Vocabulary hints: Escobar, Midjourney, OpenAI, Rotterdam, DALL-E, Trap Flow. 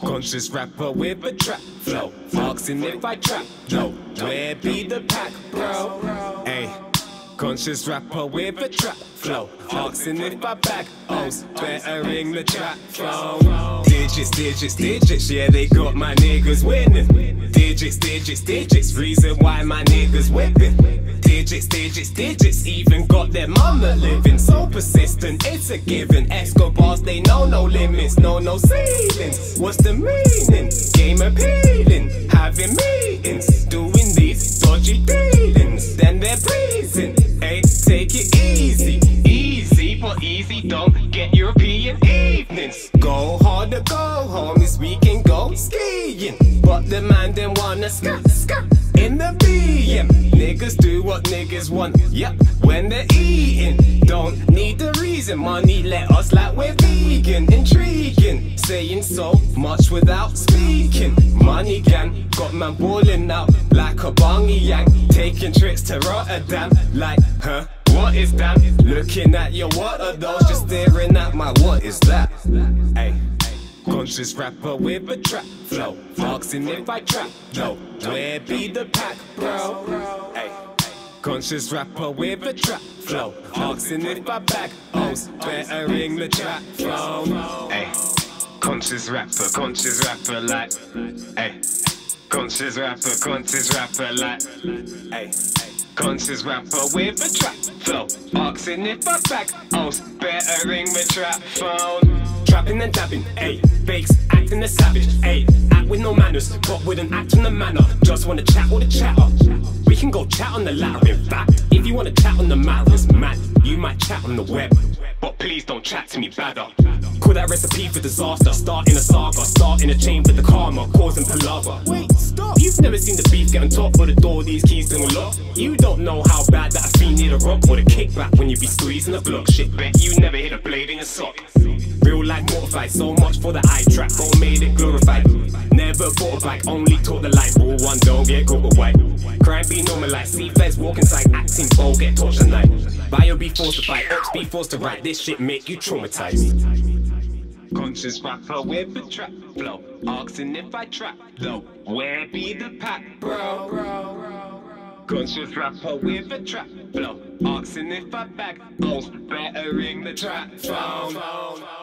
Conscious rapper with a trap flow, flexing if I trap, no, where be the pack, bro? Ay, conscious rapper with a trap flow, flexing if I back, O's, better ring the trap flow. Digits, digits, digits, yeah they got my niggas winning. Digits, digits, digits, reason why my niggas whipping. Digits, digits, digits, even got their mama living. So persistent, it's a given. Escobars, they know no limits, no ceilings. What's the meaning? Game appealing, having meetings, doing these dodgy dealings. Then they're pleasing, hey, take it easy. Easy for easy, don't get European evenings. Go hard or go home, this we can go skiing. But the man then wanna scat, scat in the BM. Niggas do what niggas want, yep, when they're eating. Don't need the reason, money let us like we're vegan. Intriguing, saying so much without speaking. Money gang, got man balling out like a bongy yang. Taking trips to Rotterdam, like, huh, what is that? Looking at your what are those, just staring at my what is that? Ay. Conscious rapper with a trap flow, flexing if I trap, no, where be the pack, bro? Ay. Conscious rapper with a trap flow, flexing if I back, O's, better ring the trap flow. Ay. Conscious rapper like, ay. Conscious rapper like, ay. Conscious rapper with a trap flow, flexing if I back, O's, better ring the trap phone. Trapping and dabbing, ayy, fakes, acting a savage, ayy, act with no manners, but with an act on the manner, just wanna chat all the chatter, we can go chat on the ladder, in fact, if you wanna chat on the matter, it's mad, you might chat on the web, but please don't chat to me badder, call that recipe for disaster, starting a saga, starting a chain with the karma, causing palaver, wait, stop, you've never seen the beef get on top, but the door, these keys don't lock, you don't know how bad that I feel near the rock, or the kickback when you be squeezing the block, shit, bet you never hit a blade in your sock. Real life mortified, so much for the eye trap, all made it glorified. Never bought a bike, only taught the life. Rule one, don't get caught with white. Crime be normalized, see feds walk inside, acting bold, get tortured tonight. Bio be forced to fight, ops be forced to write. This shit make you traumatized. Conscious rapper with a trap flow, asking if I trap though, where be the pack, bro? Conscious rapper with a trap flow, asking if I back, oh, better ring the trap phone.